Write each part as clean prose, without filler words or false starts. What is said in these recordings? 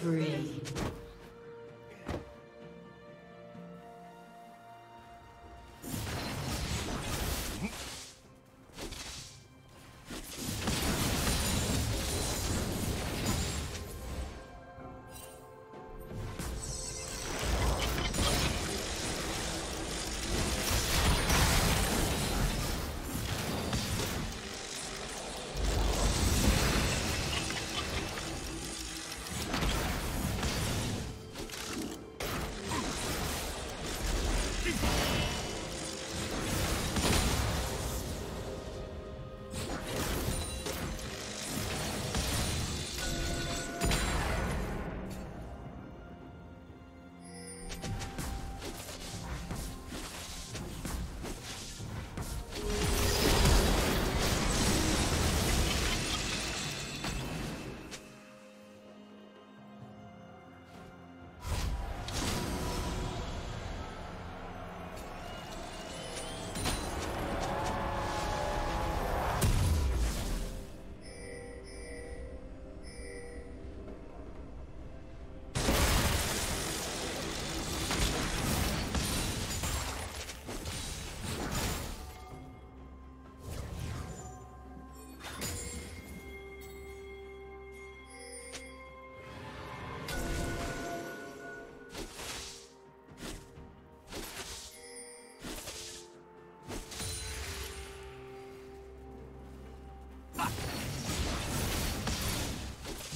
free.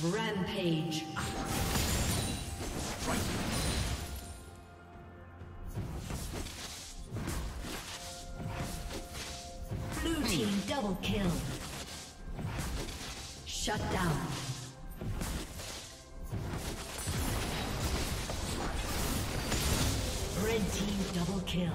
Rampage. Blue team double kill. Shut down. Red team double kill.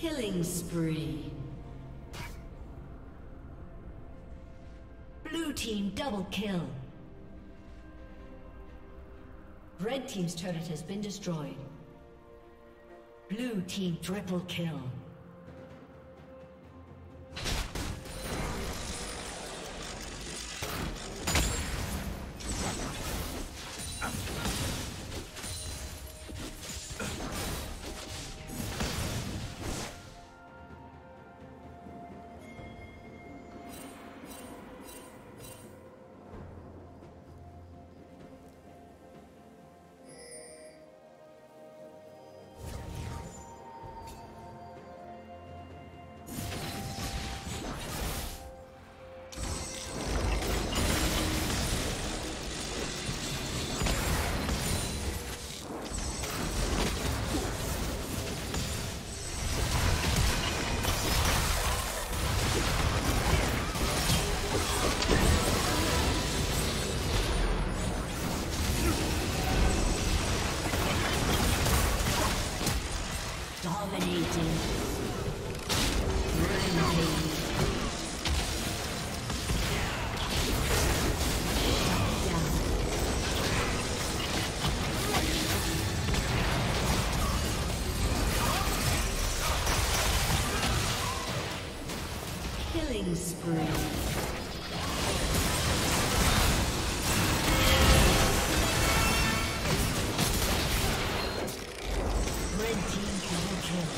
Killing spree. Blue team double kill. Red team's turret has been destroyed. Blue team triple kill. Red team double kill.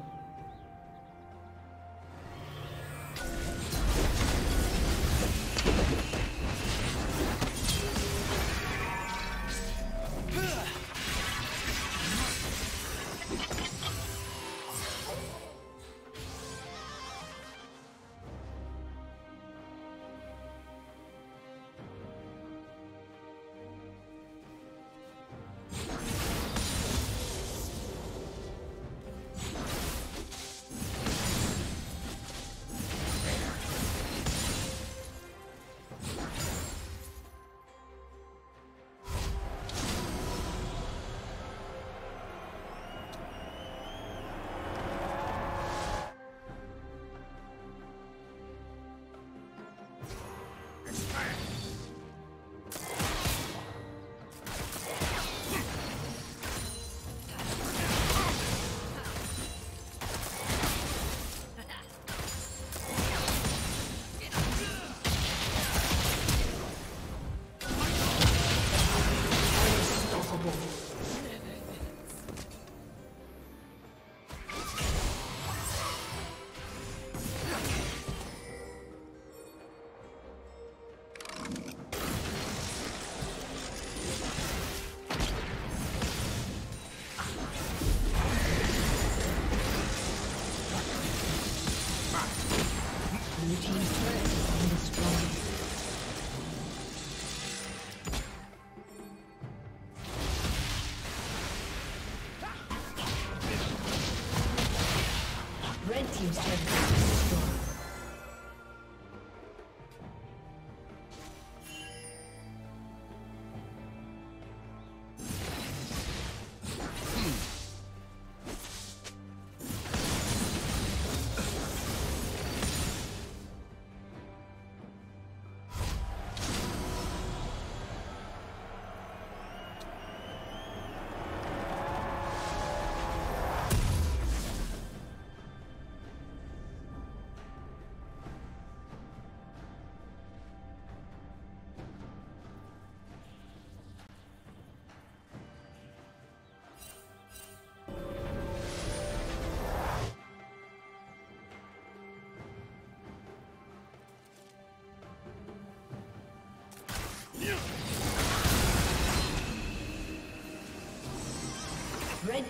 Red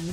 Blue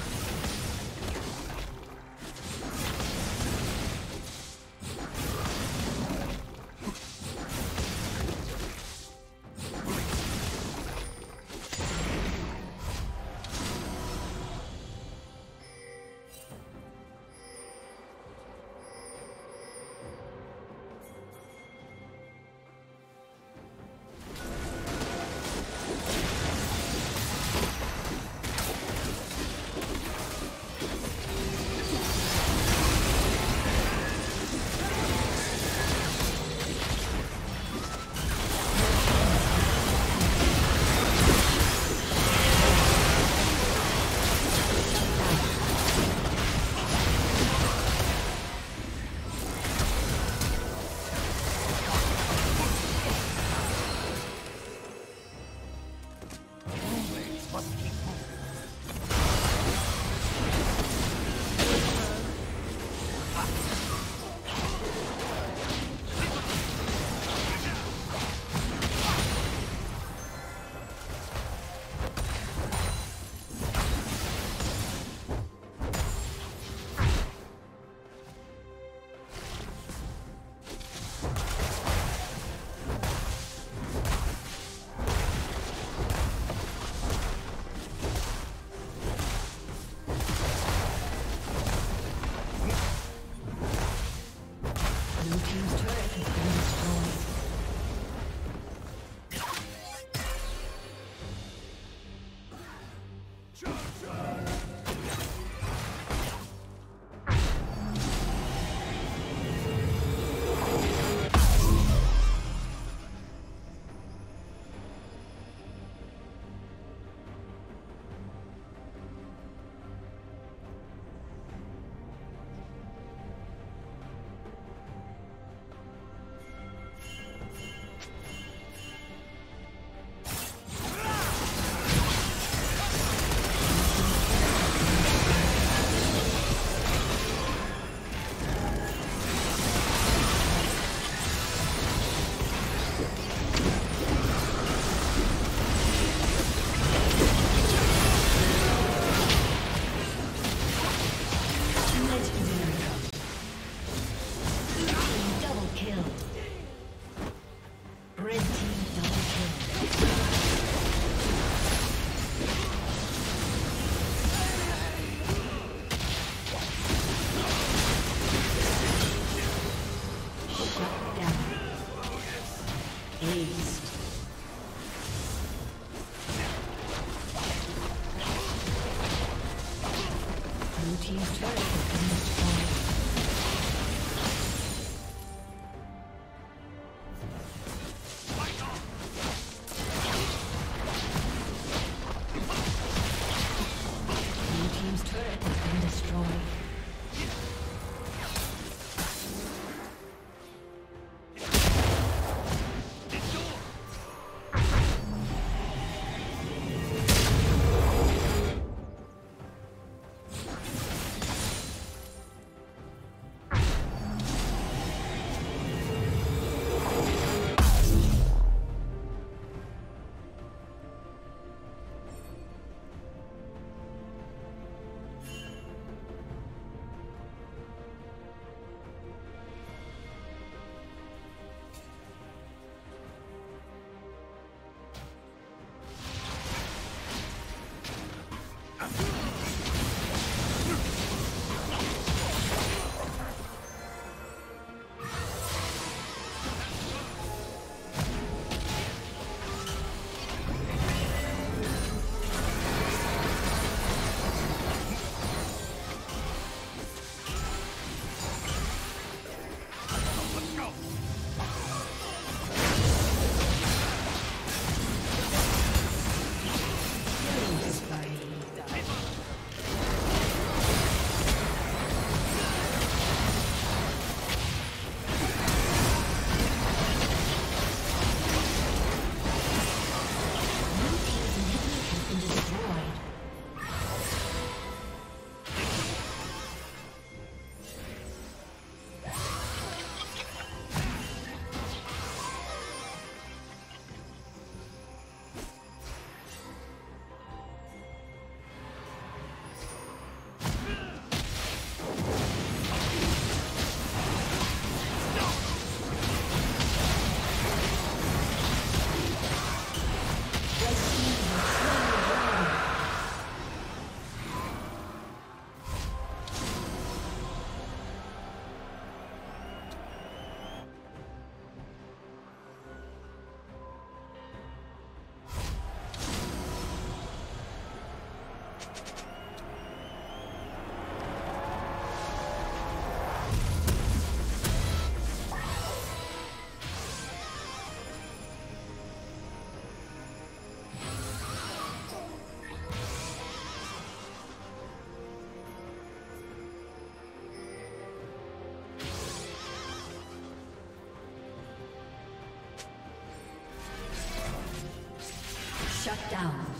Shut down.